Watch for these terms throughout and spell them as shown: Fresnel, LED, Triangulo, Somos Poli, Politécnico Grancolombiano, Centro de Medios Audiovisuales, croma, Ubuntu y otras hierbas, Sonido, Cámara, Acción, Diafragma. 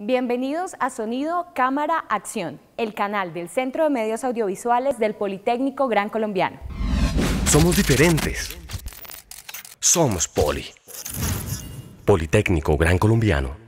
Bienvenidos a Sonido, Cámara, Acción, el canal del Centro de Medios Audiovisuales del Politécnico Grancolombiano. Somos diferentes. Somos Poli. Politécnico Grancolombiano.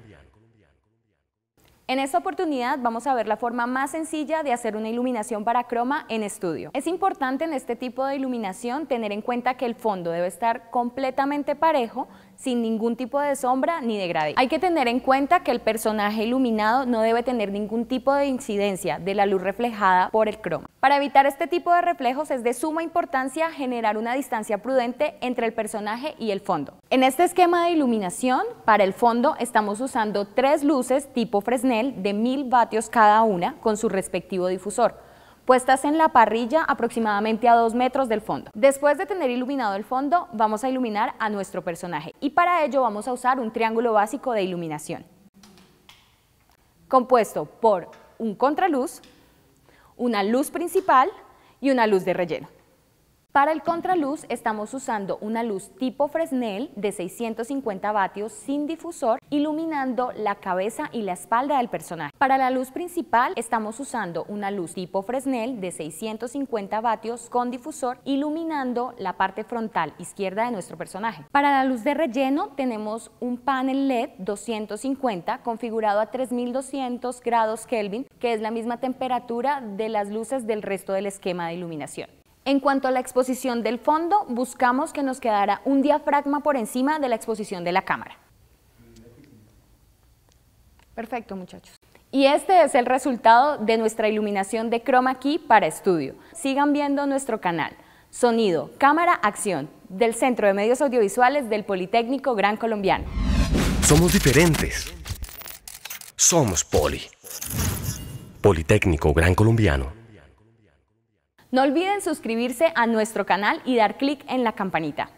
En esta oportunidad vamos a ver la forma más sencilla de hacer una iluminación para croma en estudio. Es importante en este tipo de iluminación tener en cuenta que el fondo debe estar completamente parejo, sin ningún tipo de sombra ni degradé. Hay que tener en cuenta que el personaje iluminado no debe tener ningún tipo de incidencia de la luz reflejada por el croma. Para evitar este tipo de reflejos es de suma importancia generar una distancia prudente entre el personaje y el fondo. En este esquema de iluminación, para el fondo estamos usando 3 luces tipo Fresnel de 1000 vatios cada una con su respectivo difusor, puestas en la parrilla aproximadamente a 2 metros del fondo. Después de tener iluminado el fondo, vamos a iluminar a nuestro personaje y para ello vamos a usar un triángulo básico de iluminación, compuesto por un contraluz, una luz principal y una luz de relleno. Para el contraluz estamos usando una luz tipo Fresnel de 650 vatios sin difusor, iluminando la cabeza y la espalda del personaje. Para la luz principal estamos usando una luz tipo Fresnel de 650 vatios con difusor, iluminando la parte frontal izquierda de nuestro personaje. Para la luz de relleno tenemos un panel LED 250 configurado a 3200 grados Kelvin, que es la misma temperatura de las luces del resto del esquema de iluminación. En cuanto a la exposición del fondo, buscamos que nos quedara un diafragma por encima de la exposición de la cámara. Perfecto, muchachos. Y este es el resultado de nuestra iluminación de croma key para estudio. Sigan viendo nuestro canal Sonido, Cámara, Acción del Centro de Medios Audiovisuales del Politécnico Grancolombiano. Somos diferentes. Somos Poli. Politécnico Grancolombiano. No olviden suscribirse a nuestro canal y dar clic en la campanita.